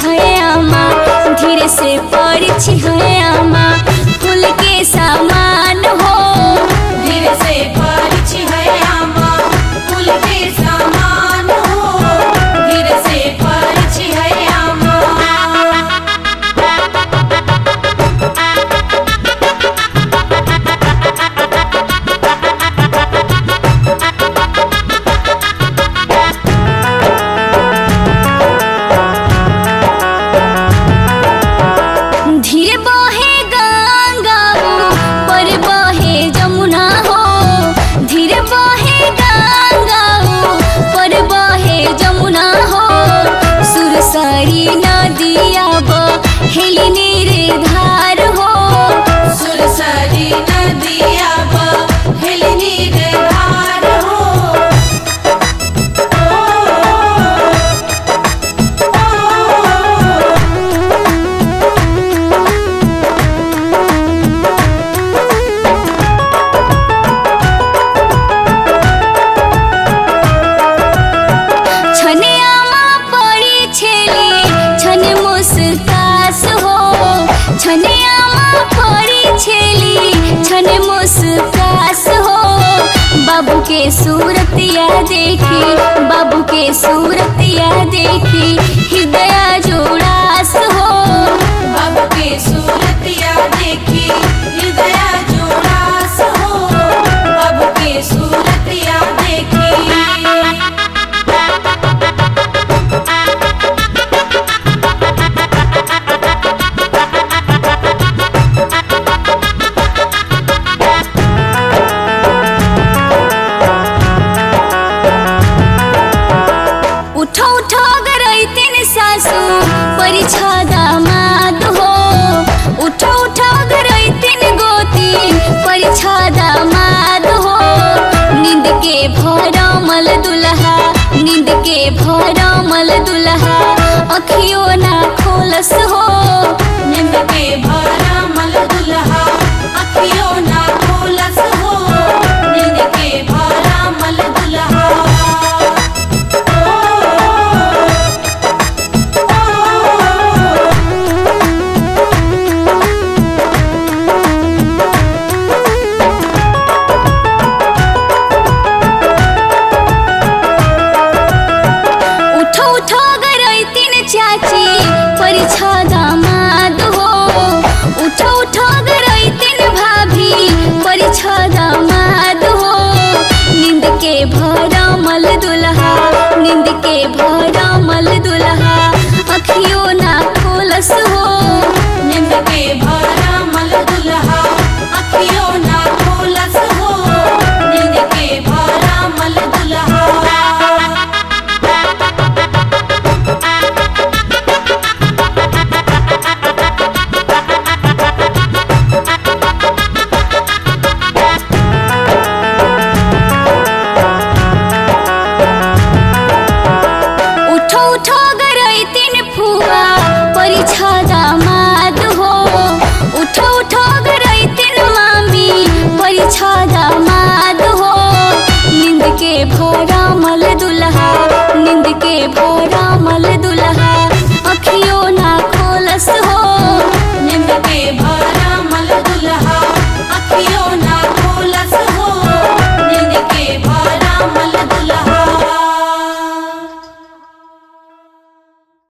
धीरे से पड़ी छिहयामा फूल के सामान हो धीरे से पड़ी छिहयामा फूल के सामान हो धीरे से पड़ी छिहयामा बाबू के सूरत या देखी बाबू के सूरत या देखी हृदय जोड़ास हो बाबू के सूरत या देखी हृदय जोड़ास हो बाबू के सूरत या देखी भरमल दुल्हा अखियों ना खोलस हो नींद के